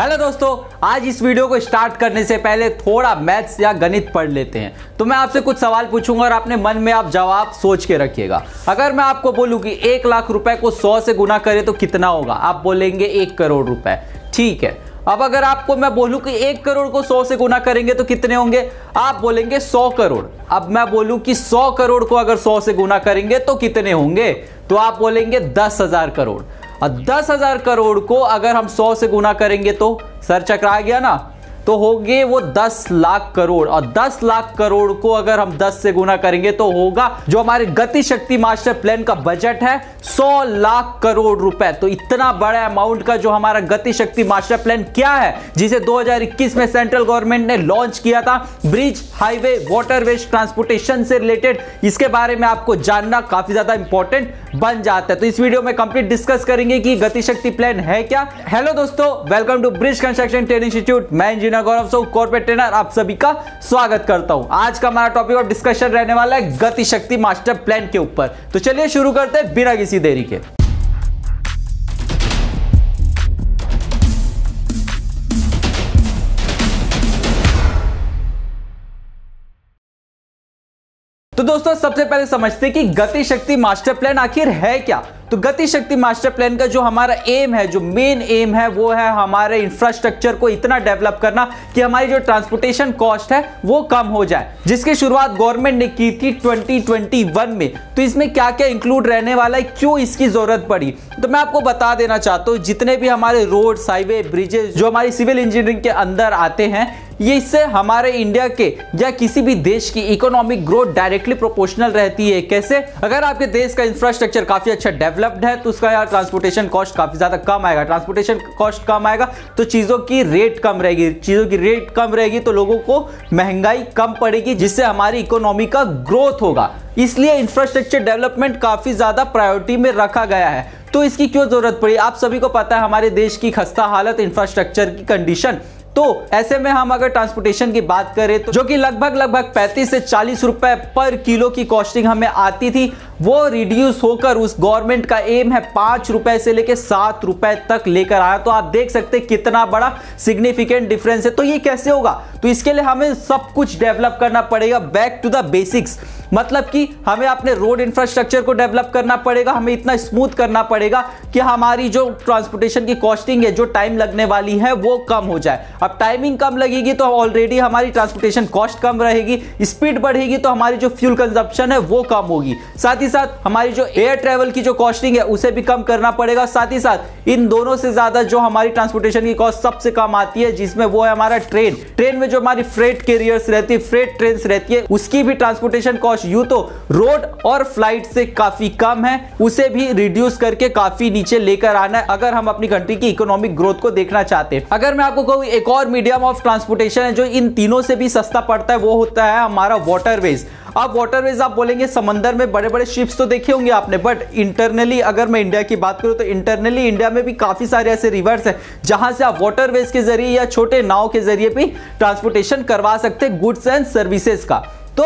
Hello दोस्तों, आज इस वीडियो को स्टार्ट करने से पहले थोड़ा मैथ्स या गणित पढ़ लेते हैं। तो मैं आपसे कुछ सवाल पूछूंगा और अपने मन में आप जवाब सोच के रखिएगा। अगर मैं आपको बोलूं कि 1,00,000 रुपए को 100 से गुना करें तो कितना होगा, आप बोलेंगे 1 करोड़ रुपए। ठीक है। अब अगर आपको मैं बोलूं कि 1 करोड़ को 100 से गुना करेंगे तो कितने होंगे, आप बोलेंगे 100 करोड़। अब मैं बोलूं कि 100 करोड़ को अगर 100 से गुना करेंगे तो कितने होंगे, तो आप बोलेंगे 10,000 करोड़। और 10,000 करोड़ को अगर हम 100 से गुना करेंगे तो सर चकरा गया ना, तो होंगे वो 10,00,000 करोड़। और 10,00,000 करोड़ को अगर हम 10 से गुना करेंगे तो होगा जो हमारे गति शक्ति मास्टर प्लान का बजट है 100,00,000 करोड़ रुपए। तो इतना बड़ा अमाउंट का जो हमारा गति शक्ति मास्टर प्लान क्या है, जिसे 2021 में सेंट्रल गवर्नमेंट ने लॉन्च किया था, ब्रिज, हाईवे, वाटरवेज, ट्रांसपोर्टेशन से रिलेटेड, इसके बारे में आपको जानना काफी ज्यादा इंपॉर्टेंट बन जाता है। तो इस वीडियो में कंप्लीट डिस्कस करेंगे कि गति शक्ति प्लान है क्या। हेलो दोस्तों, welcome to bridge construction training institute. मैं इंजीनियर कॉर्पोरेट ट्रेनर आप सभी का स्वागत करता हूं। आज का हमारा टॉपिक ऑफ डिस्कशन रहने वाला है गति शक्ति मास्टर प्लान के ऊपर। तो चलिए शुरू करते हैं बिना किसी देरी के। तो दोस्तों, सबसे पहले समझते हैं कि गति शक्ति मास्टर प्लान आखिर है क्या। तो गति शक्ति मास्टर प्लान का जो हमारा एम है, जो मेन एम है, वो है हमारे इंफ्रास्ट्रक्चर को इतना डेवलप करना कि हमारी जो ट्रांसपोर्टेशन कॉस्ट है वो कम हो जाए, जिसकी शुरुआत गवर्नमेंट ने की थी 2021 में। तो इसमें क्या क्या इंक्लूड रहने वाला है, क्यों इसकी जरूरत पड़ी, तो मैं आपको बता देना चाहता हूँ। जितने भी हमारे रोड, हाईवे, ब्रिजेस जो हमारी सिविल इंजीनियरिंग के अंदर आते हैं, ये इससे हमारे इंडिया के या किसी भी देश की इकोनॉमिक ग्रोथ डायरेक्टली प्रोपोर्शनल रहती है। कैसे, अगर आपके देश का इंफ्रास्ट्रक्चर काफी अच्छा डेवलप्ड है तो उसका यार ट्रांसपोर्टेशन कॉस्ट काफी ज्यादा कम आएगा। ट्रांसपोर्टेशन कॉस्ट कम आएगा तो चीज़ों की रेट कम रहेगी, चीज़ों की रेट कम रहेगी तो लोगों को महंगाई कम पड़ेगी, जिससे हमारी इकोनॉमी का ग्रोथ होगा। इसलिए इंफ्रास्ट्रक्चर डेवलपमेंट काफी ज्यादा प्रायोरिटी में रखा गया है। तो इसकी क्यों जरूरत पड़ी, आप सभी को पता है हमारे देश की खस्ता हालत, इंफ्रास्ट्रक्चर की कंडीशन। तो ऐसे में हम अगर ट्रांसपोर्टेशन की बात करें तो जो कि लगभग 35 से 40 रुपए पर किलो की कॉस्टिंग हमें आती थी, वो रिड्यूस होकर उस गवर्नमेंट का एम है 5 रुपए से लेकर 7 रुपए तक लेकर आया। तो आप देख सकते हैं कितना बड़ा सिग्निफिकेंट डिफरेंस है। तो ये कैसे होगा, तो इसके लिए हमें सब कुछ डेवलप करना पड़ेगा, बैक टू द बेसिक्स। मतलब कि हमें अपने रोड इंफ्रास्ट्रक्चर को डेवलप करना पड़ेगा, हमें इतना स्मूथ करना पड़ेगा कि हमारी जो ट्रांसपोर्टेशन की कॉस्टिंग है, जो टाइम लगने वाली है, वो कम हो जाए। अब टाइमिंग कम लगेगी तो ऑलरेडी हमारी ट्रांसपोर्टेशन कॉस्ट कम रहेगी, स्पीड बढ़ेगी तो हमारी जो फ्यूल कंजप्शन है वो कम होगी। साथ ही साथ हमारी जो एयर ट्रेवल की जो कॉस्टिंग है उसे भी कम करना पड़ेगा। साथ ही साथ इन दोनों से ज्यादा जो हमारी ट्रांसपोर्टेशन की कॉस्ट सबसे कम आती है, जिसमें वो है हमारा ट्रेन। ट्रेन में जो हमारी फ्रेट कैरियर्स रहती है, फ्रेट ट्रेन्स रहती है, उसकी भी ट्रांसपोर्टेशन कॉस्ट यूं तो रोड और फ्लाइट से काफी कम है, उसे भी रिड्यूस करके काफी नीचे लेकर आना है अगर हम अपनी कंट्री की इकोनॉमिक ग्रोथ को देखना चाहते हैं। अगर मैं आपको कहूं एक और मीडियम ऑफ ट्रांसपोर्टेशन है जो इन तीनों से भी सस्ता पड़ता है, वो होता है हमारा वाटरवेज। अब वाटरवेज आप बोलेंगे समंदर में बड़े बड़े शिप्स तो देखे होंगे आपने, बट इंटरनली अगर मैं इंडिया की बात करूं तो इंटरनली इंडिया में भी काफी सारे ऐसे रिवर्स हैं जहां से आप वाटरवेज के जरिए या छोटे नाव के जरिए भी ट्रांसपोर्टेशन करवा सकते हैं गुड्स एंड सर्विसेज का। तो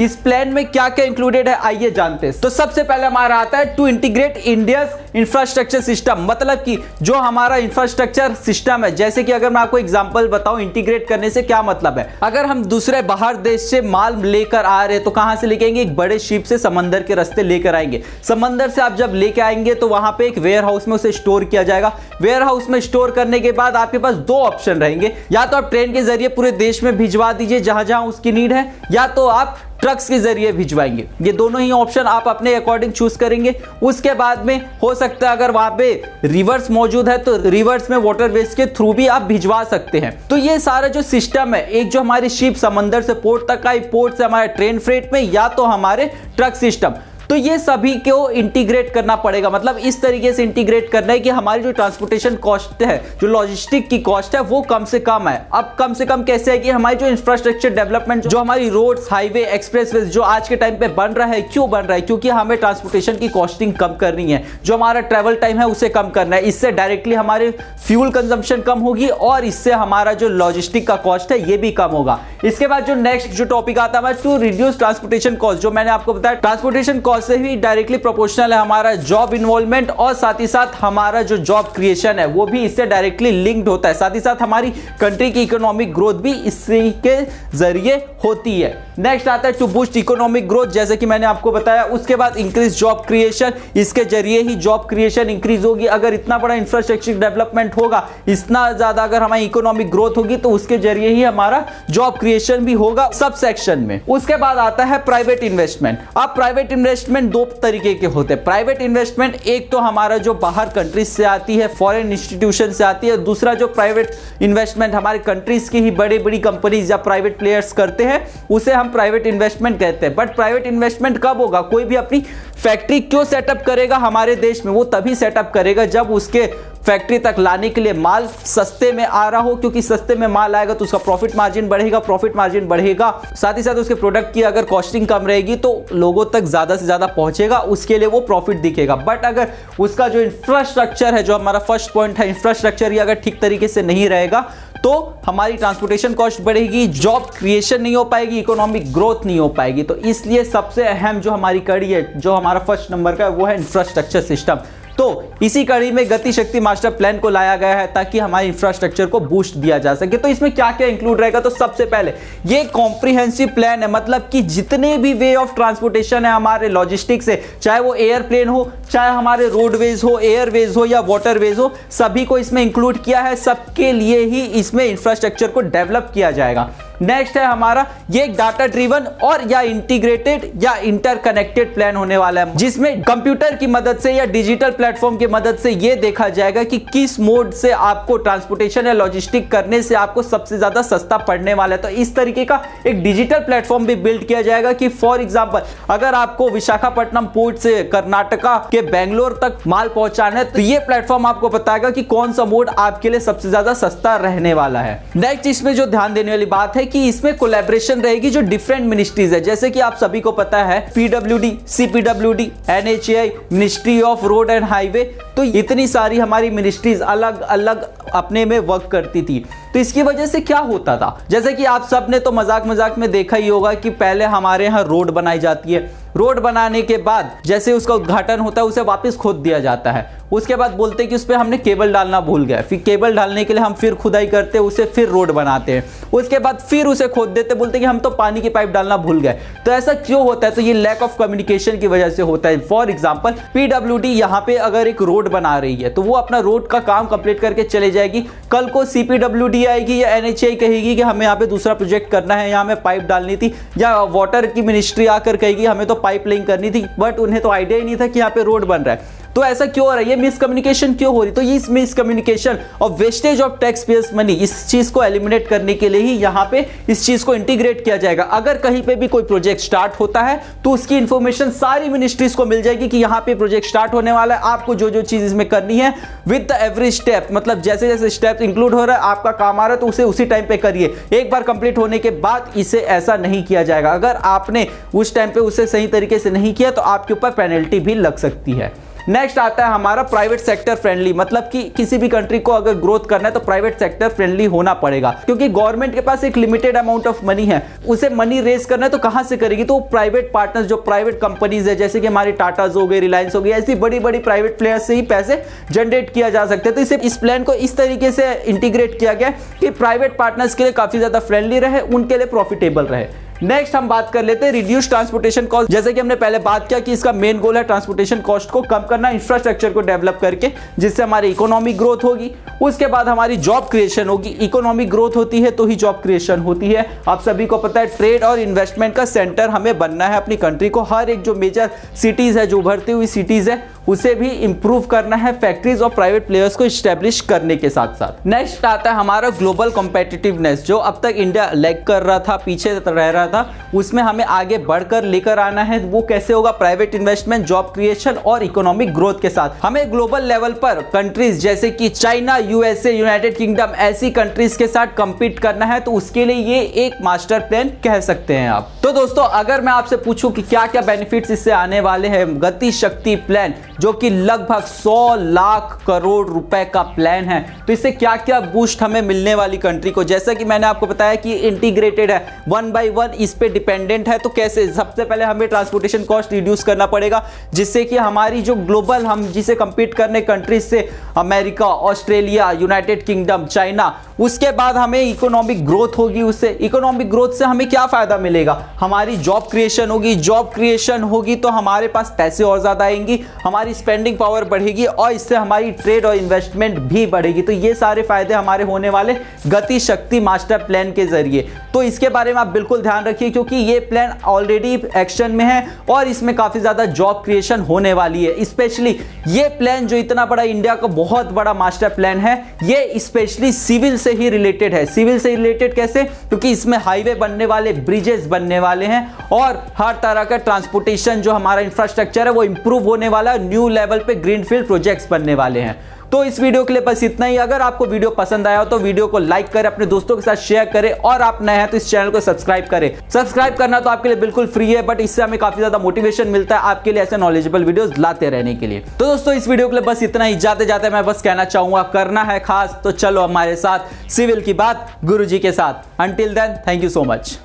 इस प्लान में क्या क्या इंक्लूडेड है, आइए जानते हैं। तो सबसे पहले हमारा आता है to integrate India's infrastructure system. मतलब कि जो हमारा इंफ्रास्ट्रक्चर सिस्टम है, जैसे कि अगर मैं आपको एग्जांपल बताऊं इंटीग्रेट करने से क्या मतलब है, अगर हम दूसरे बाहर देश से माल लेकर आ रहे तो कहां से लेके आएंगे, एक बड़े शिप से समंदर के रास्ते लेकर आएंगे। समंदर से आप जब लेके आएंगे तो वहां पे एक वेयर हाउस में उसे स्टोर किया जाएगा। वेयर हाउस में स्टोर करने के बाद आपके पास दो ऑप्शन रहेंगे, या तो आप ट्रेन के जरिए पूरे देश में भिजवा दीजिए जहां जहां उसकी नीड है, या तो आप ट्रक्स के जरिए भिजवाएंगे। ये दोनों ही ऑप्शन आप अपने अकॉर्डिंग चूज करेंगे। उसके बाद में हो सकता है अगर वहां पे रिवर्स मौजूद है तो रिवर्स में वाटरवेज के थ्रू भी आप भिजवा सकते हैं। तो ये सारा जो सिस्टम है, एक जो हमारी शिप समंदर से पोर्ट तक आई, पोर्ट से हमारे ट्रेन फ्रेट में, या तो हमारे ट्रक सिस्टम, तो ये सभी को इंटीग्रेट करना पड़ेगा। मतलब इस तरीके से इंटीग्रेट करना है कि हमारी जो ट्रांसपोर्टेशन कॉस्ट है, जो लॉजिस्टिक की कॉस्ट है, वो कम से कम है। अब कम से कम कैसे है कि हमारी जो इंफ्रास्ट्रक्चर डेवलपमेंट, जो हमारी रोड्स, हाईवे, एक्सप्रेसवेज जो आज के टाइम पे बन रहा है, क्यों बन रहा है, क्योंकि हमें ट्रांसपोर्टेशन की कॉस्टिंग कम करनी है, जो हमारा ट्रेवल टाइम है उसे कम करना है। इससे डायरेक्टली हमारे फ्यूल कंजम्पशन कम होगी और इससे हमारा जो लॉजिस्टिक का कॉस्ट है ये भी कम होगा। इसके बाद जो नेक्स्ट जो टॉपिक आता है, टू रिड्यूस ट्रांसपोर्टेशन कॉस्ट, जो मैंने आपको बताया ट्रांसपोर्टेशन कॉस्ट से ही डायरेक्टली प्रोपोर्शनल है हमारा जॉब इन्वॉल्वमेंट, और साथ ही साथ हमारा जो जॉब क्रिएशन है वो भी इससे डायरेक्टली लिंक्ड होता है। साथ ही साथ हमारी कंट्री की इकोनॉमिक ग्रोथ भी इसी के जरिए होती है। नेक्स्ट आता है टू बूस्ट इकोनॉमिक ग्रोथ, जैसे कि मैंने आपको बताया। उसके बाद इंक्रीज जॉब क्रिएशन, इसके जरिए ही जॉब क्रिएशन इंक्रीज होगी। अगर इतना बड़ा इंफ्रास्ट्रक्चर डेवलपमेंट होगा, इतना ज्यादा अगर हमारी इकोनॉमिक ग्रोथ होगी तो उसके जरिए ही हमारा जॉब क्रिएशन भी होगा सब सेक्शन में। उसके बाद आता है प्राइवेट इन्वेस्टमेंट। अब प्राइवेट इन्वेस्टमेंट दो तरीके के होते हैं। प्राइवेट इन्वेस्टमेंट एक तो हमारा जो बाहर कंट्रीज से आती है, फॉरेन इंस्टीट्यूशन से आती है, दूसरा जो प्राइवेट इन्वेस्टमेंट हमारे कंट्रीज की ही बड़ी बड़ी कंपनीज या प्राइवेट प्लेयर्स करते हैं उसे हम प्राइवेट इन्वेस्टमेंट कहते हैं। बट प्राइवेट इन्वेस्टमेंट कब होगा? कोई भी अपनी फैक्ट्री क्यों सेटअप करेगा हमारे देश में? वो तभी सेटअप करेगा जब उसके फैक्ट्री तक लाने के लिए माल सस्ते में आ रहा हो, क्योंकि सस्ते में माल आएगा तो उसका प्रॉफिट मार्जिन बढ़ेगा, साथ ही साथ उसके प्रोडक्ट की अगर कॉस्टिंग कम रहेगी तो लोगों तक ज़्यादा से ज़्यादा पहुंचेगा, उसके लिए वो प्रॉफिट दिखेगा। बट अगर उसका जो इंफ्रास्ट्रक्चर है, जो हमारा फर्स्ट पॉइंट है, इंफ्रास्ट्रक्चर ही अगर ठीक तरीके से नहीं रहेगा तो हमारी ट्रांसपोर्टेशन कॉस्ट बढ़ेगी, जॉब क्रिएशन नहीं हो पाएगी, इकोनॉमिक ग्रोथ नहीं हो पाएगी। तो इसलिए सबसे अहम जो हमारी कड़ी है, जो हमारा फर्स्ट नंबर का है, वो है इंफ्रास्ट्रक्चर सिस्टम। तो इसी कड़ी में गति शक्ति मास्टर प्लान को लाया गया है ताकि हमारे इंफ्रास्ट्रक्चर को बूस्ट दिया जा सके। तो इसमें क्या क्या इंक्लूड रहेगा? तो सबसे पहले ये कॉम्प्रिहेंसिव प्लान है, मतलब कि जितने भी वे ऑफ ट्रांसपोर्टेशन है हमारे लॉजिस्टिक्स है, चाहे वो एयरप्लेन हो, चाहे हमारे रोडवेज हो, एयरवेज हो या वाटरवेज हो, सभी को इसमें इंक्लूड किया है। सबके लिए ही इसमें इंफ्रास्ट्रक्चर को डेवलप किया जाएगा। नेक्स्ट है हमारा ये डाटा ड्रिवन और या इंटीग्रेटेड या इंटरकनेक्टेड प्लान होने वाला है, जिसमें कंप्यूटर की मदद से या डिजिटल प्लेटफॉर्म की मदद से ये देखा जाएगा कि किस मोड से आपको ट्रांसपोर्टेशन या लॉजिस्टिक करने से आपको सबसे ज्यादा सस्ता पड़ने वाला है। तो इस तरीके का एक डिजिटल प्लेटफॉर्म भी बिल्ड किया जाएगा कि फॉर एग्जाम्पल अगर आपको विशाखापट्टनम पोर्ट से कर्नाटका के बेंगलोर तक माल पहुंचाना है तो ये प्लेटफॉर्म आपको बताएगा कि कौन सा मोड आपके लिए सबसे ज्यादा सस्ता रहने वाला है। नेक्स्ट इसमें जो ध्यान देने वाली बात है कि इसमें कोलैबोरेशन रहेगी जो डिफरेंट मिनिस्ट्रीज है, जैसे कि आप सभी को पता है PWD, CPWD, NHI, ministry of road and highway, तो इतनी सारी हमारी मिनिस्ट्रीज अलग अलग अपने में वर्क करती थी। तो इसकी वजह से क्या होता था, जैसे कि आप सब ने तो मजाक मजाक में देखा ही होगा कि पहले हमारे यहाँ रोड बनाई जाती है, रोड बनाने के बाद जैसे उसका उद्घाटन होता है उसे वापस खोद दिया जाता है, उसके बाद बोलते हैं कि उस पर हमने केबल डालना भूल गए, फिर केबल डालने के लिए हम फिर खुदाई करते हैं, उसे फिर रोड बनाते हैं, उसके बाद फिर उसे खोद देते, बोलते हैं कि हम तो पानी की पाइप डालना भूल गए। तो ऐसा क्यों होता है? तो ये लैक ऑफ कम्युनिकेशन की वजह से होता है। फॉर एग्जाम्पल पीडब्ल्यूडी यहाँ पे अगर एक रोड बना रही है तो वो अपना रोड का काम कंप्लीट करके चले जाएगी, कल को सीपीडब्ल्यूडी आएगी या एनएचआई कहेगी कि हमें यहाँ पे दूसरा प्रोजेक्ट करना है, यहाँ हमें पाइप डालनी थी, या वाटर की मिनिस्ट्री आकर कहेगी हमें तो पाइप लाइन करनी थी, बट उन्हें तो आइडिया ही नहीं था कि यहाँ पे रोड बन रहा है। तो ऐसा क्यों हो रहा है? ये मिसकम्युनिकेशन क्यों हो रही? तो ये इस मिसकम्युनिकेशन और wastage of tax payers money, इस चीज को एलिमिनेट करने के लिए ही यहाँ पे इस चीज को इंटीग्रेट किया जाएगा। अगर कहीं पे भी कोई प्रोजेक्ट स्टार्ट होता है तो उसकी इंफॉर्मेशन सारी मिनिस्ट्रीज को मिल जाएगी कि यहाँ पे प्रोजेक्ट स्टार्ट होने वाला है, आपको जो जो चीज इसमें करनी है विद द एवरी स्टेप, मतलब जैसे जैसे स्टेप इंक्लूड हो रहा है, आपका काम आ रहा है तो उसे उसी टाइम पे करिए। एक बार कंप्लीट होने के बाद इसे ऐसा नहीं किया जाएगा। अगर आपने उस टाइम पे उसे सही तरीके से नहीं किया तो आपके ऊपर पेनल्टी भी लग सकती है। नेक्स्ट आता है हमारा प्राइवेट सेक्टर फ्रेंडली, मतलब कि किसी भी कंट्री को अगर ग्रोथ करना है तो प्राइवेट सेक्टर फ्रेंडली होना पड़ेगा, क्योंकि गवर्नमेंट के पास एक लिमिटेड अमाउंट ऑफ मनी है, उसे मनी रेस करना है तो कहां से करेगी? तो प्राइवेट पार्टनर्स, जो प्राइवेट कंपनीज है, जैसे कि हमारी टाटाज हो गई, रिलायंस हो गई, ऐसी बड़ी बड़ी प्राइवेट प्लेयर्स से ही पैसे जनरेट किया जा सकते हैं। तो इसे इस प्लान को इस तरीके से इंटीग्रेट किया गया कि प्राइवेट पार्टनर्स के लिए काफी ज्यादा फ्रेंडली रहे, उनके लिए प्रॉफिटेबल रहे। नेक्स्ट हम बात कर लेते हैं रिड्यूस ट्रांसपोर्टेशन कॉस्ट। जैसे कि हमने पहले बात किया कि इसका मेन गोल है ट्रांसपोर्टेशन कॉस्ट को कम करना, इंफ्रास्ट्रक्चर को डेवलप करके, जिससे हमारी इकोनॉमिक ग्रोथ होगी, उसके बाद हमारी जॉब क्रिएशन होगी। इकोनॉमिक ग्रोथ होती है तो ही जॉब क्रिएशन होती है। आप सभी को पता है ट्रेड और इन्वेस्टमेंट का सेंटर हमें बनना है अपनी कंट्री को। हर एक जो मेजर सिटीज है, जो उभरती हुई सिटीज है, उसे भी इंप्रूव करना है फैक्ट्रीज और प्राइवेट प्लेयर्स को स्टैब्लिश करने के साथ साथ। नेक्स्ट आता है हमारा ग्लोबल कॉम्पिटिटिवनेस, जो अब तक इंडिया लैग कर रहा था, पीछे रह रहा था, उसमें हमें आगे बढ़कर लेकर आना है। वो कैसे होगा? प्राइवेट इन्वेस्टमेंट, जॉब क्रिएशन और इकोनॉमिक ग्रोथ के साथ। हमें ग्लोबल लेवल पर कंट्रीज जैसे कि चाइना, यूएसए, यूनाइटेड किंगडम, ऐसी कंट्रीज के साथ कंपीट करना है, तो उसके लिए ये एक मास्टर प्लान कह सकते हैं आप। तो दोस्तों अगर मैं आपसे पूछूं कि क्या क्या बेनिफिट्स इससे आने वाले हैं, गति शक्ति प्लान जो कि लगभग 100 लाख करोड़ रुपए का प्लान है, तो इससे क्या क्या बूस्ट हमें मिलने वाली कंट्री को, जैसा कि मैंने आपको बताया कि इंटीग्रेटेड है, 1/1 इस पे डिपेंडेंट है। तो कैसे, सबसे पहले हमें ट्रांसपोर्टेशन कॉस्ट रिड्यूस करना पड़ेगा, जिससे कि हमारी जो ग्लोबल हम जिसे कंपीट करने कंट्रीज से America, Australia, United Kingdom, China, उसके बाद हमें इकोनॉमिक ग्रोथ होगी। उससे इकोनॉमिक ग्रोथ से हमें क्या फायदा मिलेगा, हमारी जॉब क्रिएशन होगी, जॉब क्रिएशन होगी तो हमारे पास पैसे और ज़्यादा आएंगी, हमारी स्पेंडिंग पावर बढ़ेगी और इससे हमारी ट्रेड और इन्वेस्टमेंट भी बढ़ेगी। तो ये सारे फायदे हमारे होने वाले गति शक्ति मास्टर प्लान के जरिए। तो इसके बारे में आप बिल्कुल ध्यान रखिए क्योंकि ये प्लान ऑलरेडी एक्शन में है और इसमें काफ़ी ज़्यादा जॉब क्रिएशन होने वाली है। स्पेशली ये प्लान जो इतना बड़ा, इंडिया का बहुत बड़ा मास्टर प्लान है, ये स्पेशली सिविल से ही रिलेटेड है। सिविल से रिलेटेड कैसे, क्योंकि इसमें हाईवे बनने वाले, ब्रिजेस बनने वाले हैं और हर तरह का ट्रांसपोर्टेशन जो हमारा इंफ्रास्ट्रक्चर है वो इंप्रूव होने वाला है। न्यू लेवल पे ग्रीनफील्ड प्रोजेक्ट्स बनने वाले हैं। तो इस वीडियो के लिए बस इतना ही। अगर आपको वीडियो पसंद आया हो तो वीडियो को लाइक करें, अपने दोस्तों के साथ शेयर करें और आप नए हैं तो इस चैनल को सब्सक्राइब करें। सब्सक्राइब करना तो आपके लिए बिल्कुल फ्री है, बट इससे हमें काफी ज्यादा मोटिवेशन मिलता है आपके लिए ऐसे नॉलेजेबल वीडियोस लाते रहने के लिए। तो दोस्तों इस वीडियो के लिए बस इतना ही। जाते जाते मैं बस कहना चाहूंगा, करना है खास तो चलो हमारे साथ सिविल की बात गुरुजी के साथ। Until then, thank you so much.